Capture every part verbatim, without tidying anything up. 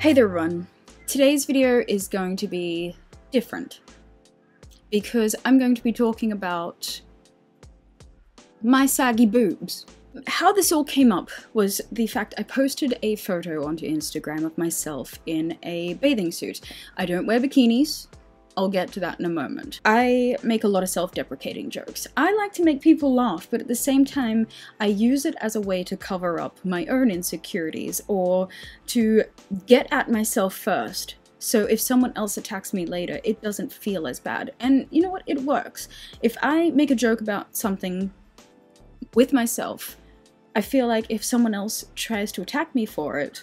Hey there everyone, today's video is going to be different because I'm going to be talking about my saggy boobs. How this all came up was the fact I posted a photo onto Instagram of myself in a bathing suit. I don't wear bikinis, I'll get to that in a moment. I make a lot of self-deprecating jokes. I like to make people laugh, but at the same time I use it as a way to cover up my own insecurities or to get at myself first. So if someone else attacks me later, it doesn't feel as bad. And you know what? It works. If I make a joke about something with myself, I feel like if someone else tries to attack me for it,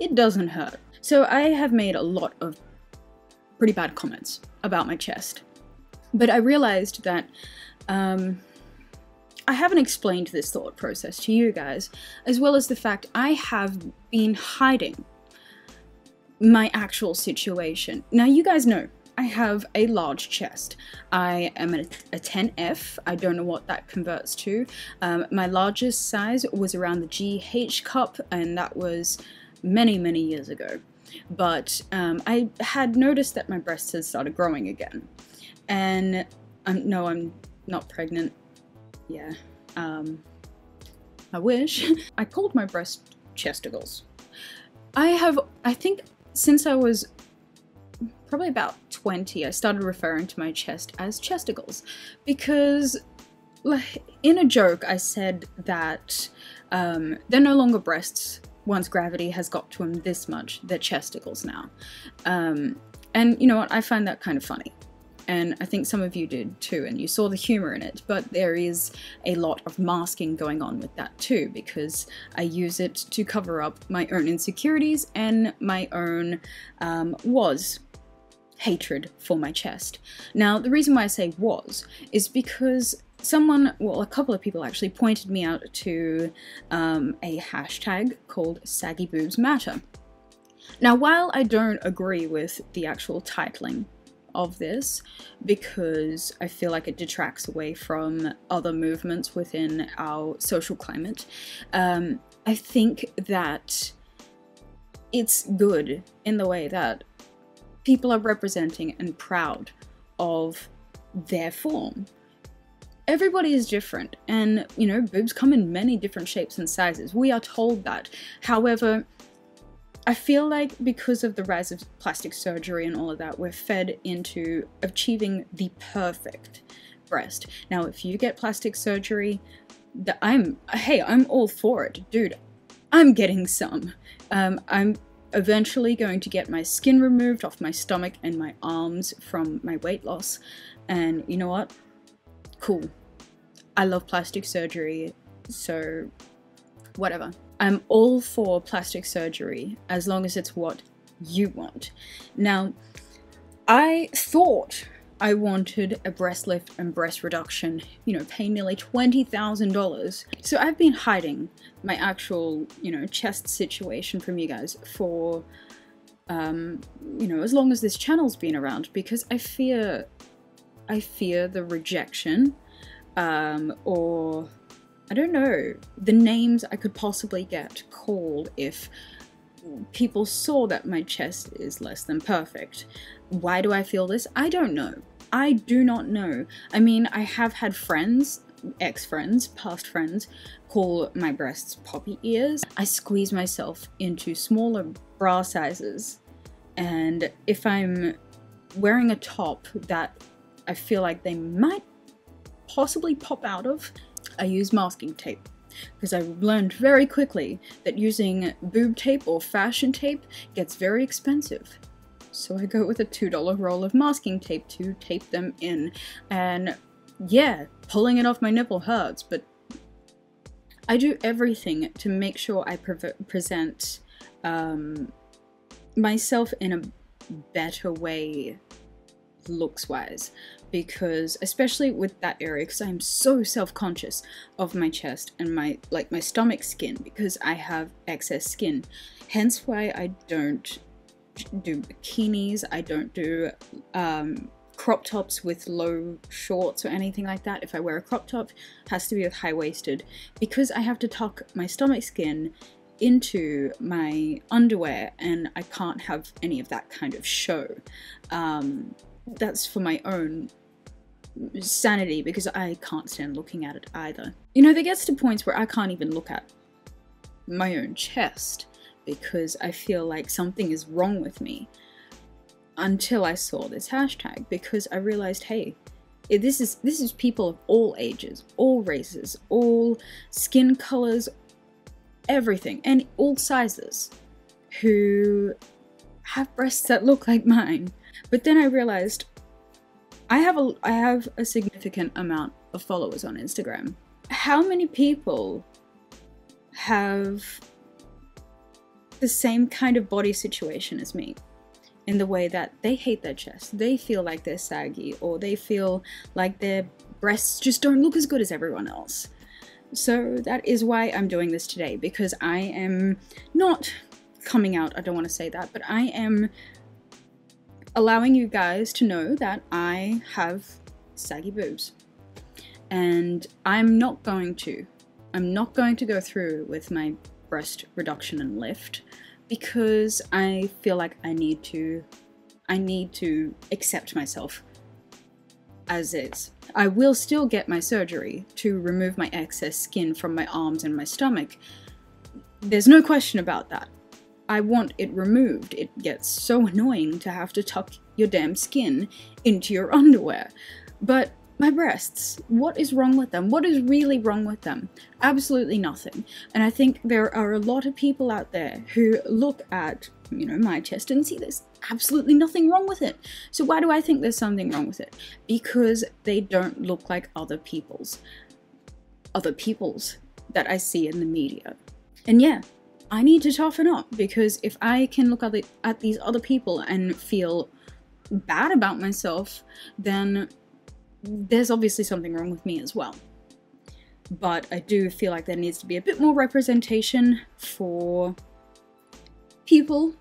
it doesn't hurt. So I have made a lot of pretty bad comments about my chest, but I realized that um, I haven't explained this thought process to you guys, as well as the fact I have been hiding my actual situation. Now you guys know I have a large chest. I am a, a ten F. I don't know what that converts to. Um, my largest size was around the G H cup, and that was many many years ago. But um, I had noticed that my breasts had started growing again, and um, no, I'm not pregnant. Yeah, um, I wish. I called my breast chesticles. I have, I think, since I was probably about twenty, I started referring to my chest as chesticles because, like, in a joke, I said that um, they're no longer breasts. Once gravity has got to them this much, they're chesticles now. Um, and you know what, I find that kind of funny. And I think some of you did too, and you saw the humor in it, but there is a lot of masking going on with that too, because I use it to cover up my own insecurities and my own um, was hatred for my chest. Now, the reason why I say was is because someone, well, a couple of people actually pointed me out to um, a hashtag called Saggy Boobs Matter. Now, while I don't agree with the actual titling of this, because I feel like it detracts away from other movements within our social climate, um, I think that it's good in the way that people are representing and proud of their form. Everybody is different, and you know, boobs come in many different shapes and sizes. We are told that. However, I feel like because of the rise of plastic surgery and all of that, we're fed into achieving the perfect breast. Now, if you get plastic surgery, I'm, hey, I'm all for it, dude. I'm getting some. Um, I'm eventually going to get my skin removed off my stomach and my arms from my weight loss, and you know what? Cool. I love plastic surgery, so whatever. I'm all for plastic surgery as long as it's what you want. Now, I thought I wanted a breast lift and breast reduction, you know, paying nearly twenty thousand dollars. So I've been hiding my actual, you know, chest situation from you guys for, um, you know, as long as this channel's been around, because I fear I fear the rejection, um, or I don't know, the names I could possibly get called if people saw that my chest is less than perfect. Why do I feel this? I don't know. I do not know. I mean, I have had friends, ex-friends, past friends, call my breasts poppy ears. I squeeze myself into smaller bra sizes, and if I'm wearing a top that I feel like they might possibly pop out of, I use masking tape, because I learned very quickly that using boob tape or fashion tape gets very expensive. So I go with a two dollar roll of masking tape to tape them in, and yeah, pulling it off my nipple hurts, but I do everything to make sure I pre- present um, myself in a better way looks wise, because especially with that area, because I'm so self-conscious of my chest and my like my stomach skin, because I have excess skin, hence why I don't do bikinis, I don't do um, crop tops with low shorts or anything like that. If I wear a crop top, it has to be with high-waisted, because I have to tuck my stomach skin into my underwear, and I can't have any of that kind of show. Um, that's for my own sanity, because I can't stand looking at it either. You know, there gets to points where I can't even look at my own chest because I feel like something is wrong with me, until I saw this hashtag, because I realized, hey, this is this is people of all ages, all races, all skin colors, everything, and all sizes, who have breasts that look like mine. But then I realized I have a I have a significant amount of followers on Instagram. How many people have the same kind of body situation as me, in the way that they hate their chest, they feel like they're saggy, or they feel like their breasts just don't look as good as everyone else? So that is why I'm doing this today, because I am not coming out, I don't want to say that, but I am allowing you guys to know that I have saggy boobs. And I'm not going to, I'm not going to go through with my breast reduction and lift, because I feel like I need to, I need to accept myself as is. I will still get my surgery to remove my excess skin from my arms and my stomach. There's no question about that. I want it removed. It gets so annoying to have to tuck your damn skin into your underwear. But my breasts, what is wrong with them? What is really wrong with them? Absolutely nothing. And I think there are a lot of people out there who look at, you know, my chest and see there's absolutely nothing wrong with it. So why do I think there's something wrong with it? Because they don't look like other people's. Other people's that I see in the media. And yeah, I need to toughen up, because if I can look at, the, at these other people and feel bad about myself, then there's obviously something wrong with me as well. But I do feel like there needs to be a bit more representation for people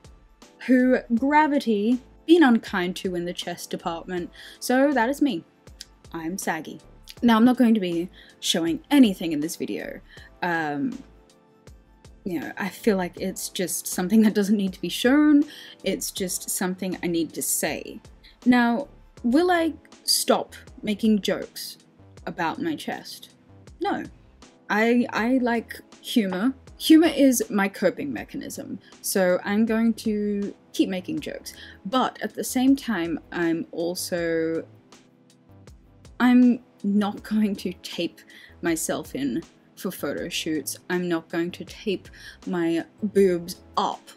who gravity been unkind to in the chest department. So that is me. I'm saggy. Now, I'm not going to be showing anything in this video. Um, you know, I feel like it's just something that doesn't need to be shown. It's just something I need to say. Now, will I stop making jokes about my chest? No. I, I like humor. Humor is my coping mechanism, so I'm going to keep making jokes. But at the same time, I'm also... I'm not going to tape myself in for photo shoots. I'm not going to tape my boobs up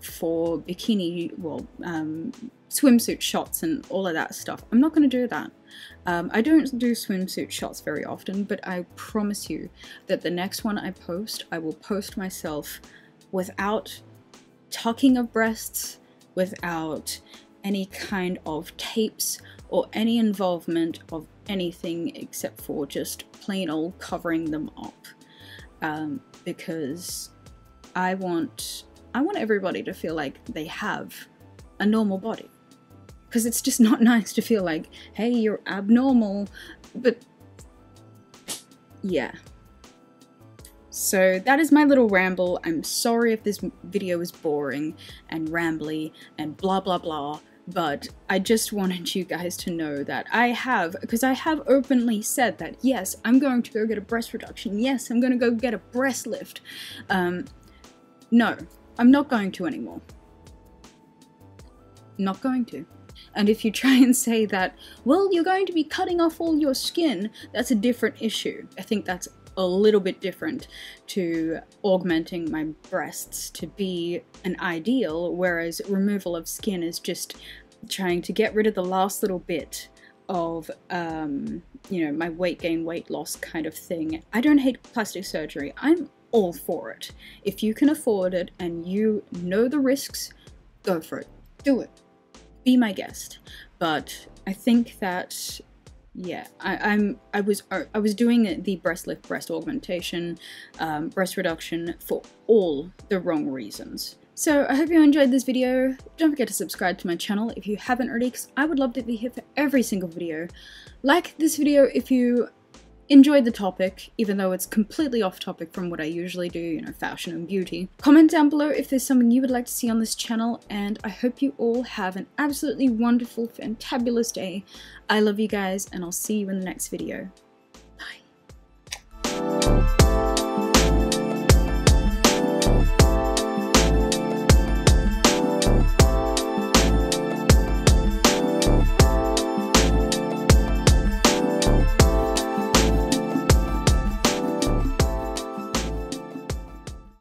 for bikini, well, um, swimsuit shots and all of that stuff. I'm not going to do that. Um, I don't do swimsuit shots very often, but I promise you that the next one I post, I will post myself without tucking of breasts, without any kind of tapes or any involvement of anything except for just plain old covering them up. Um, because I want... I want everybody to feel like they have a normal body, because it's just not nice to feel like, hey, you're abnormal. But yeah, so that is my little ramble. I'm sorry if this video is boring and rambly and blah blah blah, but I just wanted you guys to know that I have, because I have openly said that, yes, I'm going to go get a breast reduction, yes, I'm going to go get a breast lift. Um, no, I'm not going to anymore. Not going to. And if you try and say that, well, you're going to be cutting off all your skin, that's a different issue. I think that's a little bit different to augmenting my breasts to be an ideal, whereas removal of skin is just trying to get rid of the last little bit of, um, you know, my weight gain, weight loss kind of thing. I don't hate plastic surgery. I'm all for it. If you can afford it and you know the risks, go for it. Do it. Be my guest. But I think that, yeah, I, I'm I was I was doing the breast lift, breast augmentation, um, breast reduction for all the wrong reasons. So I hope you enjoyed this video. Don't forget to subscribe to my channel if you haven't already, because I would love to be here for every single video. Like this video if you enjoyed the topic, even though it's completely off topic from what I usually do, you know, fashion and beauty. Comment down below if there's something you would like to see on this channel, and I hope you all have an absolutely wonderful, fantabulous day. I love you guys, and I'll see you in the next video.